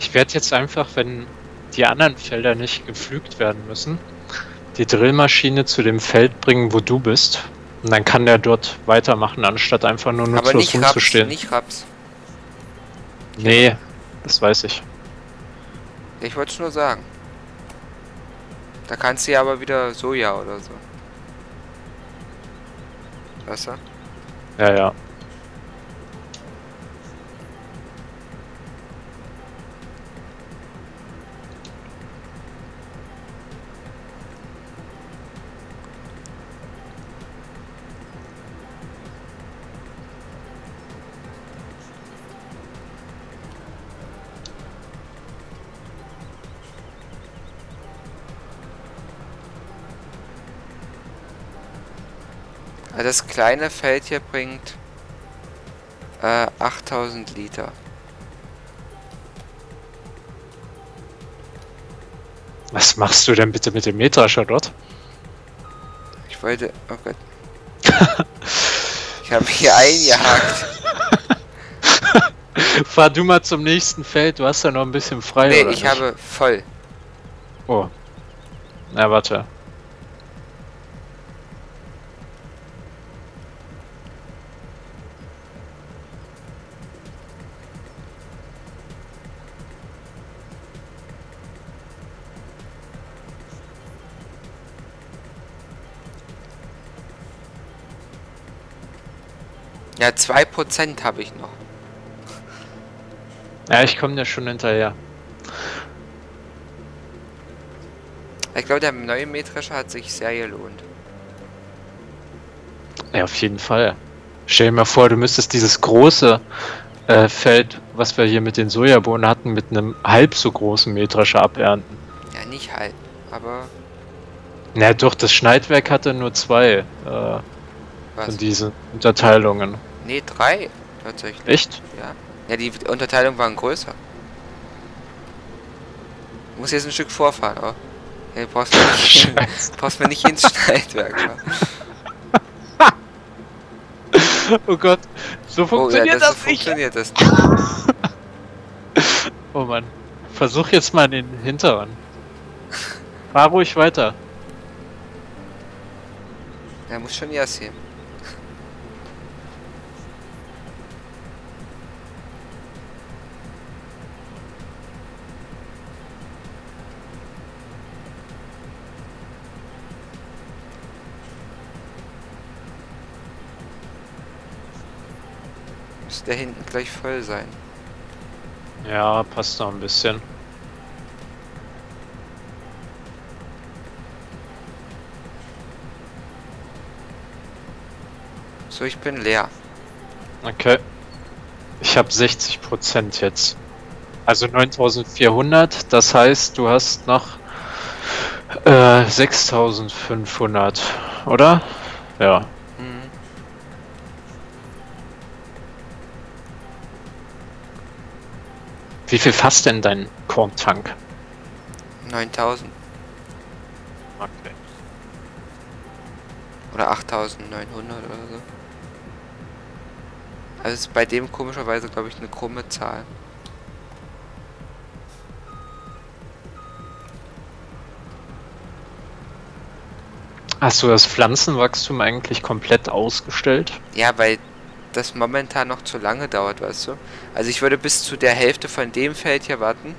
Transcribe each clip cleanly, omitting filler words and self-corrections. Ich werde jetzt einfach, wenn die anderen Felder nicht gepflügt werden müssen, die Drillmaschine zu dem Feld bringen, wo du bist. Und dann kann der dort weitermachen, anstatt einfach nur nutzlos rumzustehen. Aber nicht Raps. Nee, das weiß ich. Ich wollte es nur sagen. Da kannst du ja aber wieder Soja oder so. Weißt du? Ja, ja. Das kleine Feld hier bringt 8000 Liter. Was machst du denn bitte mit dem Mähdrescher dort? Ich wollte... Oh Gott. Ich habe hier eingehakt. Fahr du mal zum nächsten Feld, du hast ja noch ein bisschen frei. Nee, oder ich nicht? Habe voll. Oh. Na, warte. Ja, 2% habe ich noch. Ja, ich komme ja schon hinterher. Ich glaube, der neue Mähdrescher hat sich sehr gelohnt. Ja, auf jeden Fall. Stell dir mal vor, du müsstest dieses große Feld, was wir hier mit den Sojabohnen hatten, mit einem halb so großen Mähdrescher abernten. Ja, nicht halb, aber... Na doch, das Schneidwerk hatte nur 2 von diesen Unterteilungen. Ne, 3 tatsächlich. Echt? Ja. Ja, die Unterteilungen waren größer. Ich muss jetzt ein Stück vorfahren, aber. Ja, brauchst mir nicht ins Schneidwerk. Oh Gott, so funktioniert das nicht. Oh Mann. Versuch jetzt mal den hinteren. Fahr ruhig weiter. Er muss schon ja sehen. Da hinten gleich voll sein. Ja, passt noch ein bisschen. So, ich bin leer. Okay. Ich habe 60% jetzt. Also 9400, das heißt, du hast noch 6500, oder? Ja. Wie viel fasst denn dein Korntank? 9000. Okay. Oder 8900 oder so. Also ist bei dem komischerweise, glaube ich, eine krumme Zahl. Hast du das Pflanzenwachstum eigentlich komplett ausgestellt? Ja, weil das momentan noch zu lange dauert, weißt du? Also ich würde bis zu der Hälfte von dem Feld hier warten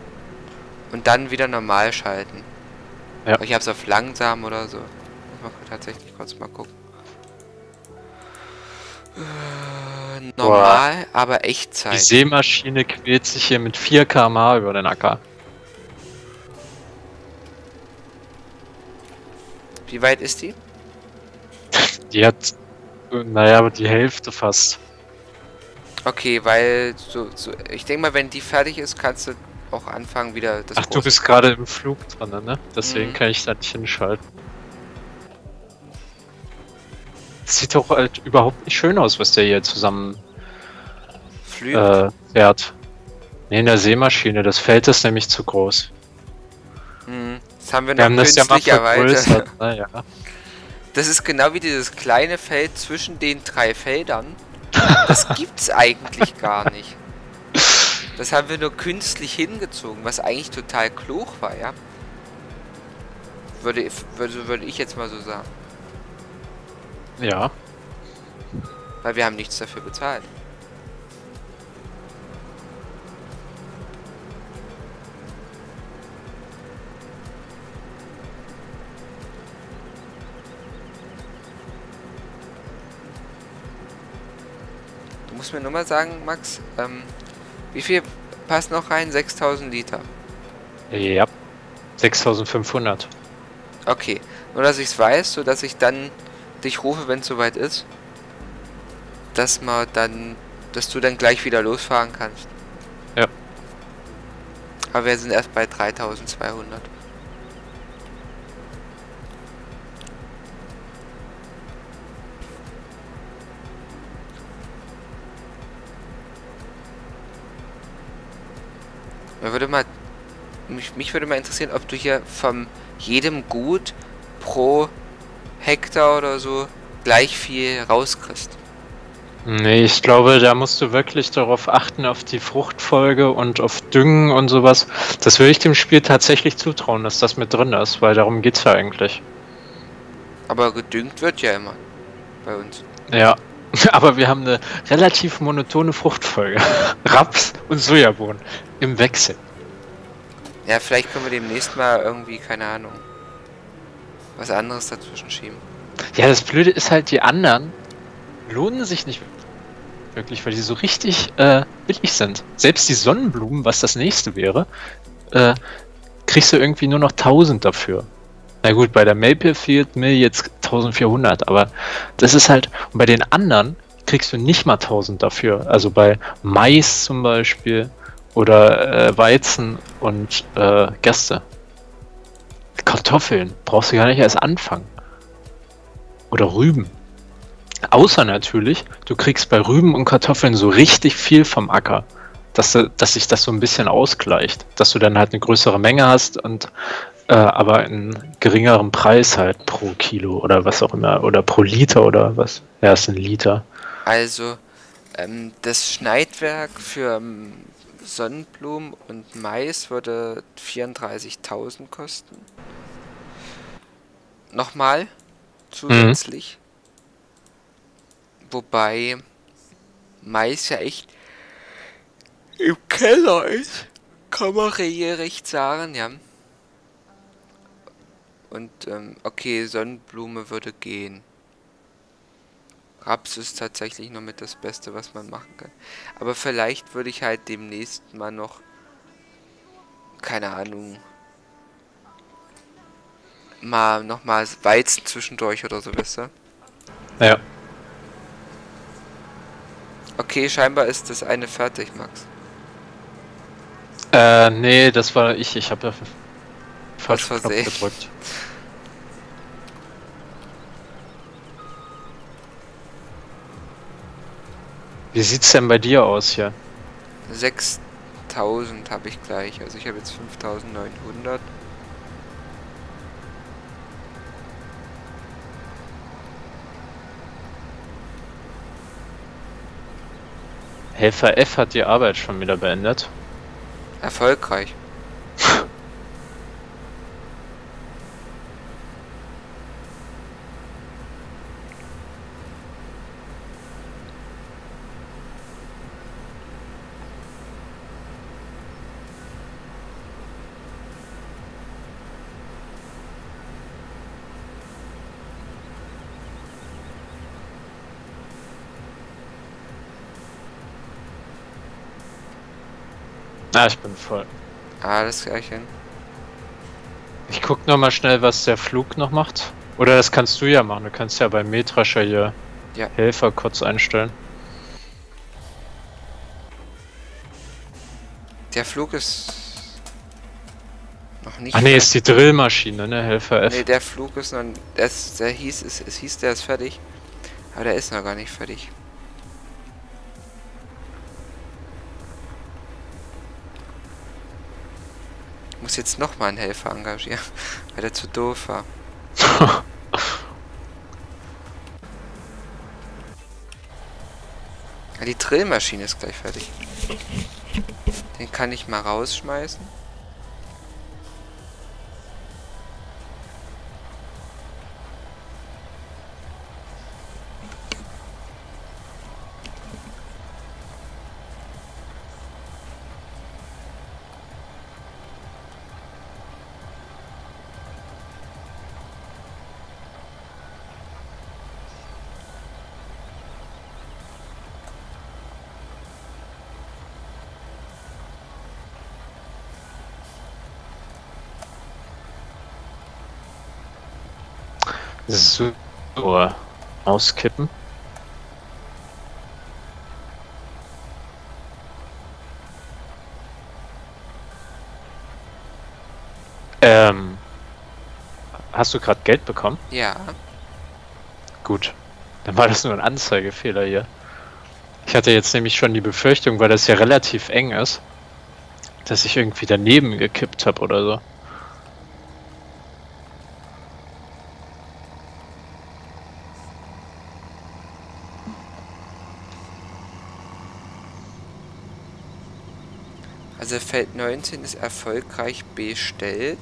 und dann wieder normal schalten. Ja. Aber ich hab's auf langsam oder so. Ich mache tatsächlich kurz mal gucken. Normal, boah, aber Echtzeit. Die Sämaschine quält sich hier mit 4 km/h über den Acker. Wie weit ist die? Die hat... Naja, aber die Hälfte fast. Okay, weil so ich denke mal, wenn die fertig ist, kannst du auch anfangen wieder das. Ach, du bist gerade im Flug dran, ne? Deswegen kann ich da nicht hinschalten. Das sieht doch halt überhaupt nicht schön aus, was der hier zusammen fährt. Ne, in der Sämaschine. Das Feld ist nämlich zu groß. Das haben wir noch künstlich erweitert. Naja. Das ist genau wie dieses kleine Feld zwischen den 3 Feldern. Das gibt's eigentlich gar nicht. Das haben wir nur künstlich hingezogen, was eigentlich total klug war, ja. Würde ich jetzt mal so sagen. Ja. Weil wir haben nichts dafür bezahlt. Du musst mir nur mal sagen, Max, wie viel passt noch rein? 6000 Liter. Ja, 6500. Okay, nur dass ich es weiß, sodass ich dann dich rufe, wenn es soweit ist. Dass du dann gleich wieder losfahren kannst. Ja. Aber wir sind erst bei 3200. Mich würde mal interessieren, ob du hier von jedem Gut pro Hektar oder so gleich viel rauskriegst. Nee, ich glaube, da musst du wirklich darauf achten, auf die Fruchtfolge und auf Düngen und sowas. Das würde ich dem Spiel tatsächlich zutrauen, dass das mit drin ist, weil darum geht's ja eigentlich. Aber gedüngt wird ja immer bei uns. Ja, aber wir haben eine relativ monotone Fruchtfolge. Raps und Sojabohnen im Wechsel. Ja, vielleicht können wir demnächst mal irgendwie, keine Ahnung, was anderes dazwischen schieben. Ja, das Blöde ist halt, die anderen lohnen sich nicht wirklich, weil die so richtig billig sind. Selbst die Sonnenblumen, was das nächste wäre, kriegst du irgendwie nur noch 1000 dafür. Na gut, bei der Maple Field Mill jetzt 1400, aber das ist halt, und bei den anderen kriegst du nicht mal 1000 dafür. Also bei Mais zum Beispiel oder Weizen und Gerste. Kartoffeln brauchst du gar nicht erst anfangen. Oder Rüben. Außer natürlich, du kriegst bei Rüben und Kartoffeln so richtig viel vom Acker, dass sich das so ein bisschen ausgleicht, dass du dann halt eine größere Menge hast und aber einen geringeren Preis halt pro Kilo oder was auch immer oder pro Liter oder was. Ja, ist ein Liter. Also das Schneidwerk für Sonnenblumen und Mais würde 34.000 kosten. Nochmal zusätzlich. Mhm. Wobei Mais ja echt im Keller ist, kann man recht sagen, ja. Und, okay, Sonnenblume würde gehen. Raps ist tatsächlich noch mit das Beste, was man machen kann. Aber vielleicht würde ich halt demnächst mal noch, keine Ahnung, nochmal Weizen zwischendurch oder so, weißt du? Ja. Okay, scheinbar ist das eine fertig, Max. Nee, das war ich. Ich habe ja falsch gedrückt. Wie sieht's denn bei dir aus hier? 6000 habe ich gleich. Also ich habe jetzt 5900. Helfer F hat die Arbeit schon wieder beendet. Erfolgreich. Ah, ich bin voll. Ah, das krieg ich hin. Ich guck noch mal schnell, was der Flug noch macht. Oder das kannst du ja machen. Du kannst ja bei Mähdrescher hier Helfer kurz einstellen. Der Flug ist noch nicht. Ah ne, ist die Drillmaschine, ne? Helfer F. Ne, der Flug ist noch. Es hieß, der ist fertig. Aber der ist noch gar nicht fertig. Muss jetzt nochmal einen Helfer engagieren, weil der zu doof war. Die Drillmaschine ist gleich fertig. Den kann ich mal rausschmeißen. So, auskippen. Hast du gerade Geld bekommen? Ja. Gut. Dann war das nur ein Anzeigefehler hier. Ich hatte jetzt nämlich schon die Befürchtung, weil das ja relativ eng ist, dass ich irgendwie daneben gekippt habe oder so. Also Feld 19 ist erfolgreich bestellt.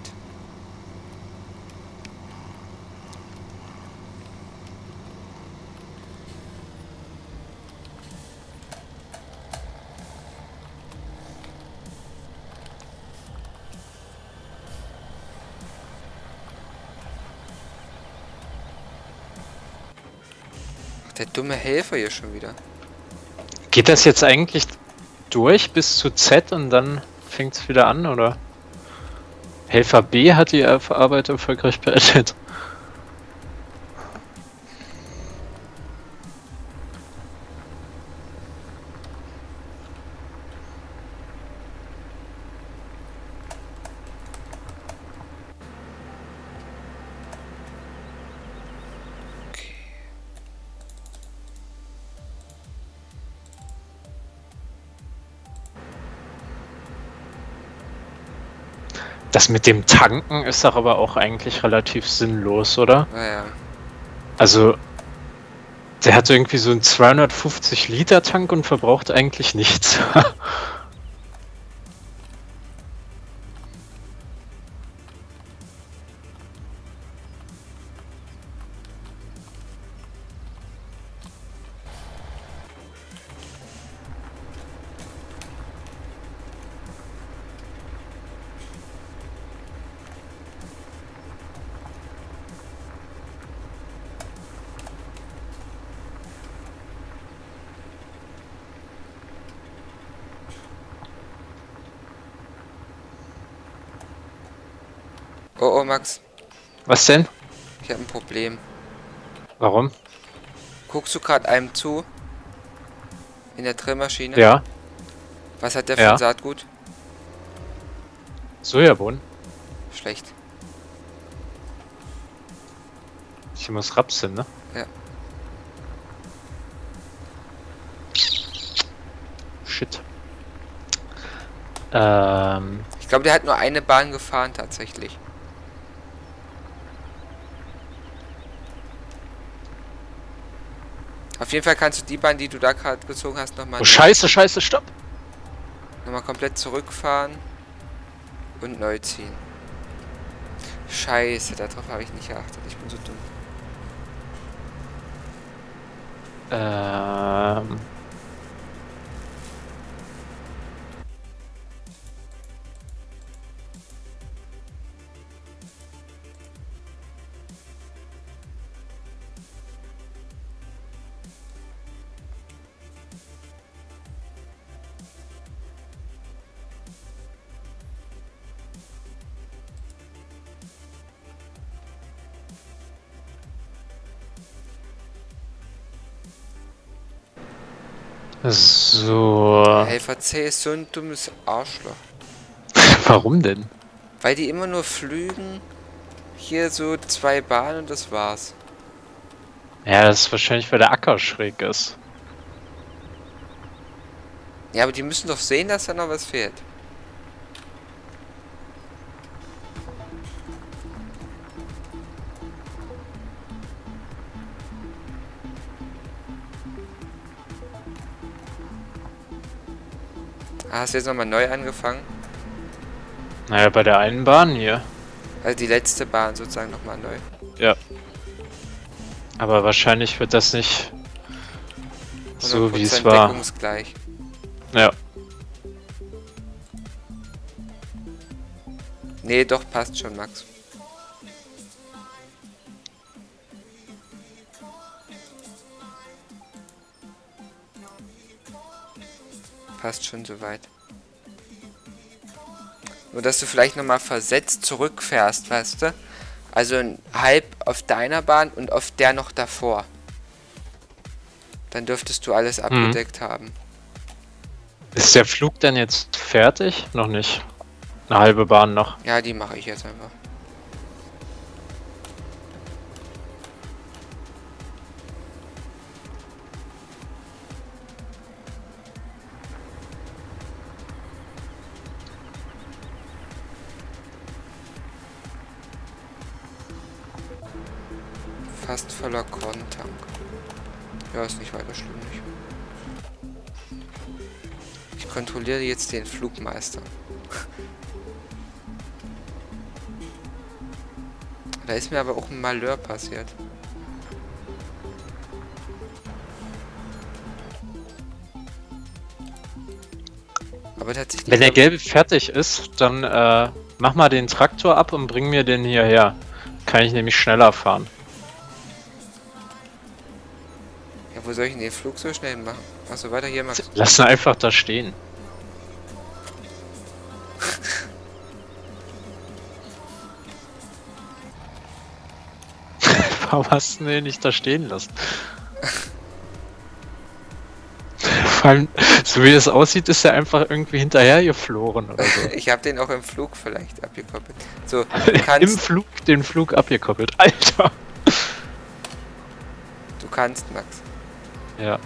Der dumme Helfer hier schon wieder. Geht das jetzt eigentlich durch bis zu Z und dann fängt es wieder an, oder? Helfer B hat die Arbeit erfolgreich beendet. Das mit dem Tanken ist doch aber auch eigentlich relativ sinnlos, oder? Naja. Also, der hat irgendwie so einen 250 Liter Tank und verbraucht eigentlich nichts. Oh, Max. Was denn? Ich habe ein Problem. Warum? Guckst du gerade einem zu? In der Drillmaschine? Ja. Was hat der für ein Saatgut? Sojabohnen. Schlecht. Ich muss Raps hin, ne? Ja. Shit. Ich glaube, der hat nur eine Bahn gefahren tatsächlich. Auf jeden Fall kannst du die Bahn, die du da gerade gezogen hast, nochmal... Oh, scheiße, stopp! Nochmal komplett zurückfahren und neu ziehen. Scheiße, darauf habe ich nicht geachtet. Ich bin so dumm. So. Helfer C ist so ein dummes Arschloch. Warum denn? Weil die immer nur flügen. Hier so zwei Bahnen und das war's. Ja, das ist wahrscheinlich, weil der Acker schräg ist. Ja, aber die müssen doch sehen, dass da noch was fehlt. Ah, hast du jetzt nochmal neu angefangen? Naja, bei der einen Bahn hier. Also die letzte Bahn sozusagen nochmal neu. Ja. Aber wahrscheinlich wird das nicht so, wie es war. Deckungsgleich. Ja. Nee, doch, passt schon, Max. Passt schon soweit. Nur, dass du vielleicht nochmal versetzt zurückfährst, weißt du? Also halb auf deiner Bahn und auf der noch davor. Dann dürftest du alles abgedeckt haben. Ist der Flug denn jetzt fertig? Noch nicht. Eine halbe Bahn noch. Ja, die mache ich jetzt einfach. Fast voller Korntank. Ja, ist nicht weiter schlimm. Ich kontrolliere jetzt den Flugmeister. Da ist mir aber auch ein Malheur passiert. Aber tatsächlich. Wenn der gelbe fertig ist, dann mach mal den Traktor ab und bring mir den hierher. Kann ich nämlich schneller fahren. Wo soll ich denn den Flug so schnell machen? Achso, weiter hier, Max. Lass ihn einfach da stehen. Warum hast du den nicht da stehen lassen? Vor allem, so wie das aussieht, ist er einfach irgendwie hinterher geflogen oder so. Ich habe den auch im Flug vielleicht abgekoppelt. So, du kannst im Flug den Flug abgekoppelt. Alter! Du kannst, Max. Ja.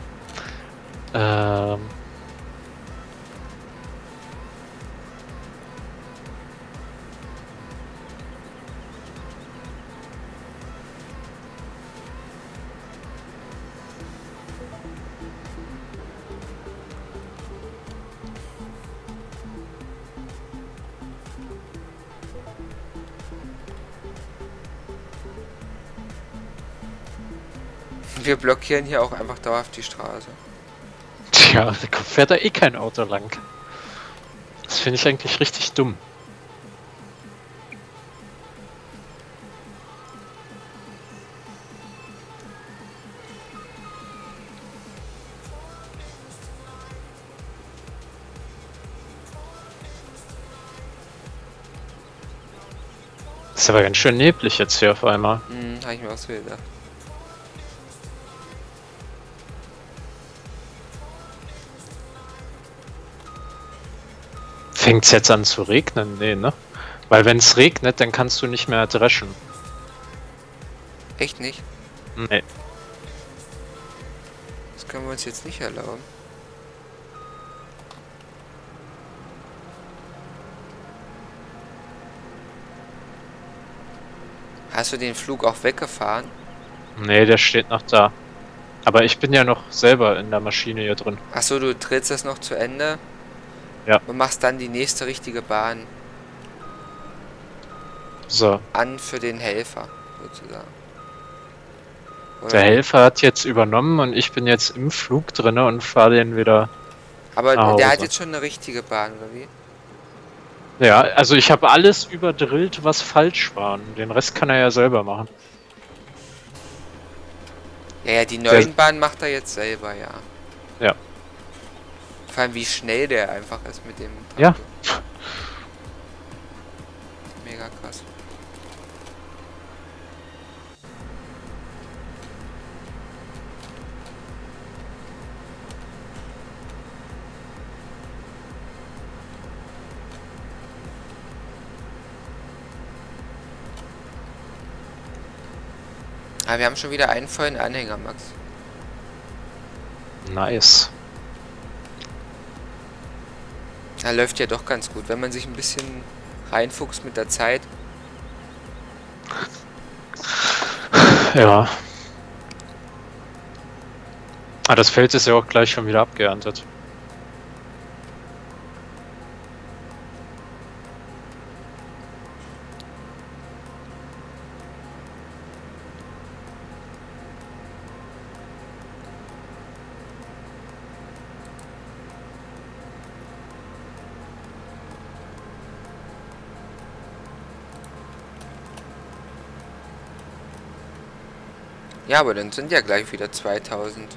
Wir blockieren hier auch einfach dauerhaft die Straße. Tja, da fährt da eh kein Auto lang. Das finde ich eigentlich richtig dumm. Ist aber ganz schön neblig jetzt hier auf einmal. Habe ich mir auch so gedacht. Fängt es jetzt an zu regnen? Nee, ne? Weil wenn es regnet, dann kannst du nicht mehr dreschen. Echt nicht? Nee. Das können wir uns jetzt nicht erlauben. Hast du den Flug auch weggefahren? Nee, der steht noch da. Aber ich bin ja noch selber in der Maschine hier drin. Achso, du drehst das noch zu Ende? Ja. Und machst dann die nächste richtige Bahn. So. An für den Helfer, sozusagen. Oder? Der Helfer hat jetzt übernommen und ich bin jetzt im Flug drin und fahre den wieder. Aber nach Hause. Der hat jetzt schon eine richtige Bahn, oder wie? Ja, also ich habe alles überdrillt, was falsch war. Den Rest kann er ja selber machen. Ja, die neuen Bahnen macht er jetzt selber, ja. Ja. Vor allem, wie schnell der einfach ist mit dem Traktor. Ja. Mega krass. Aber wir haben schon wieder einen vollen Anhänger, Max. Nice. Da läuft ja doch ganz gut, wenn man sich ein bisschen reinfuchst mit der Zeit. Ja. Ah, das Feld ist ja auch gleich schon wieder abgeerntet. Ja, aber dann sind ja gleich wieder 2000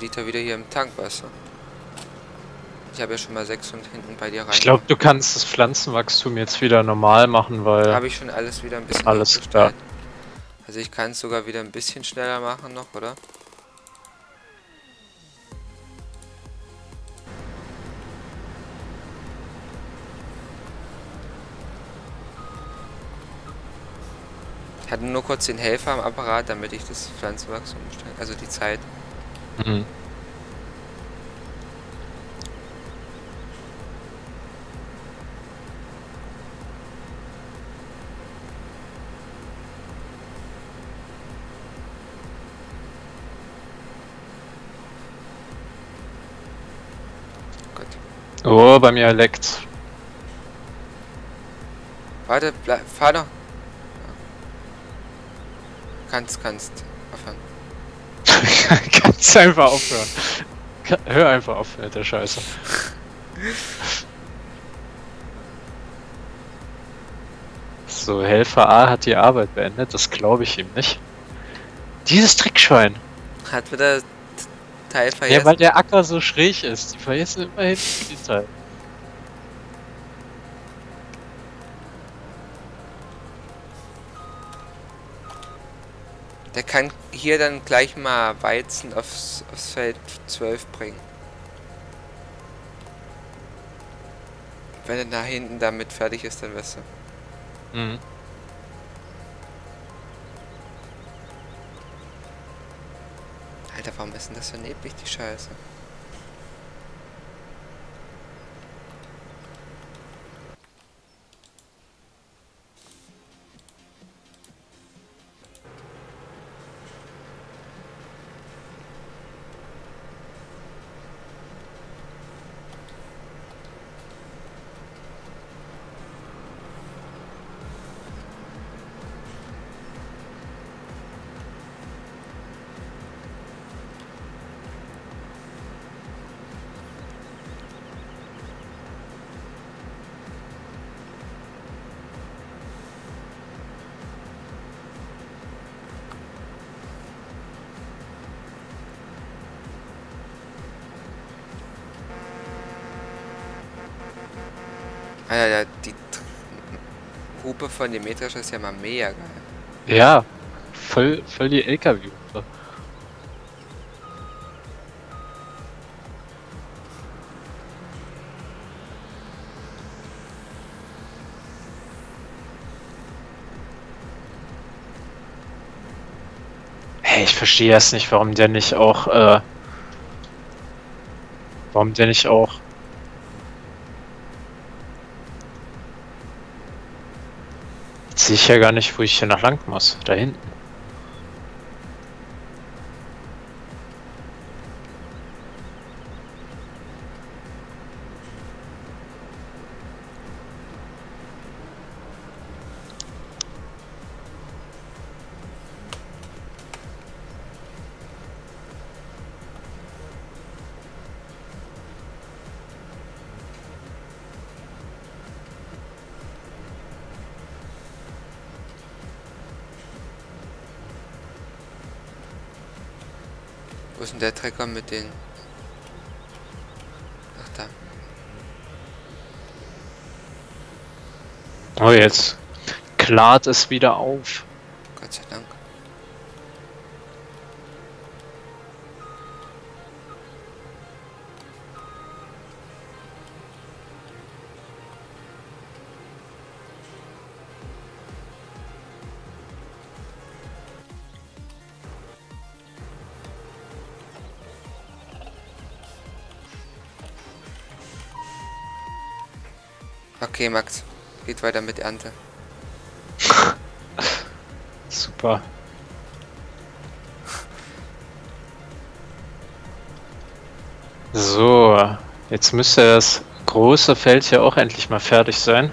Liter wieder hier im Tank, weißt du? Ich habe ja schon mal 600 hinten bei dir rein. Ich glaube, du kannst das Pflanzenwachstum jetzt wieder normal machen, weil... Habe ich schon alles wieder ein bisschen... Alles klar. Also ich kann es sogar wieder ein bisschen schneller machen noch, oder? Ich hatte nur kurz den Helfer am Apparat, damit ich das Pflanzenwachstum umstelle, also die Zeit. Mhm. Oh, bei mir leckt's. Warte, fahr doch. Kannst aufhören. Kannst einfach aufhören. Hör einfach auf mit der Scheiße. So, Helfer A hat die Arbeit beendet, das glaube ich ihm nicht. Dieses Trickschwein. Hat wieder... Teil vergessen. Ja, weil der Acker so schräg ist. Die vergessen immerhin die Teil. Der kann hier dann gleich mal Weizen aufs Feld 12 bringen. Wenn er da hinten damit fertig ist, dann wirst du. Mhm. Alter, warum ist denn das so neblig, die Scheiße? Alter, die Hupe von Demetrius ist ja mal mega geil. Ja, voll die LKW-Hupe. Hey, ich verstehe das nicht, warum der nicht auch Sehe ich ja gar nicht, wo ich hier nach lang muss. Da hinten. Wo ist denn der Trecker mit den... Ach da. Oh, jetzt klart es wieder auf. Gott sei Dank. Okay, Max, geht weiter mit Ernte. Super. So, jetzt müsste das große Feld hier auch endlich mal fertig sein.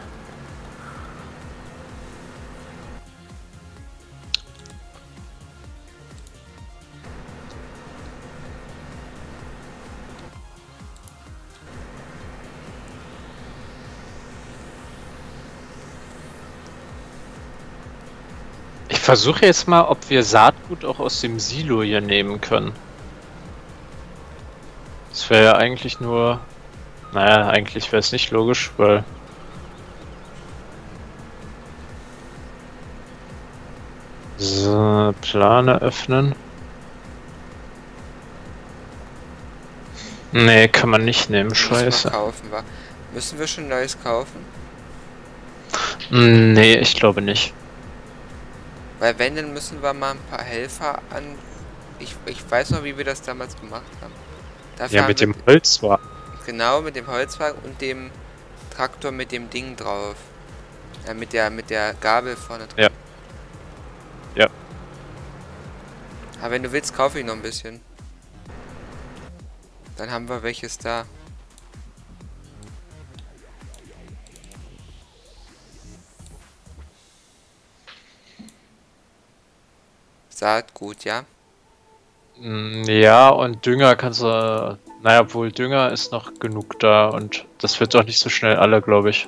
versuche jetzt mal, ob wir Saatgut auch aus dem Silo hier nehmen können. Das wäre ja eigentlich nur... Naja, eigentlich wäre es nicht logisch, weil... So, Plane öffnen. Nee, kann man nicht nehmen, scheiße. Müssen wir schon Neues kaufen? Nee, ich glaube nicht. Weil wenn, dann müssen wir mal ein paar Helfer an... Ich weiß noch, wie wir das damals gemacht haben. Dafür ja, mit dem Holzwagen. Genau, mit dem Holzwagen und dem Traktor mit dem Ding drauf. Ja, mit der Gabel vorne drauf. Ja. Ja. Aber wenn du willst, kaufe ich noch ein bisschen. Dann haben wir welches da. Saatgut, ja? Ja, und Dünger kannst du... Naja, obwohl Dünger ist noch genug da und das wird doch nicht so schnell alle, glaube ich.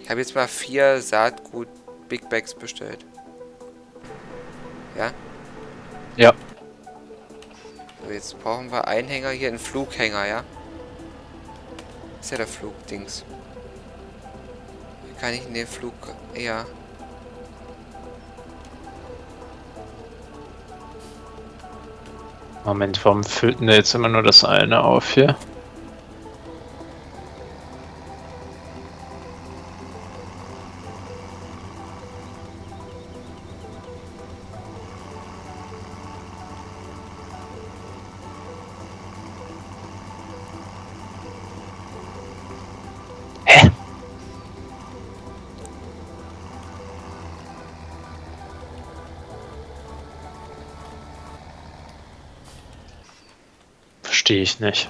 Ich habe jetzt mal 4 Saatgut-Big Bags bestellt. Ja? Ja. So, jetzt brauchen wir einen Hänger hier, einen Flughänger, ja? Ist ja der Flugdings. Wie kann ich in den Flug... Ja. Moment, warum füllt denn jetzt immer nur das eine auf hier? Hä? Verstehe ich nicht.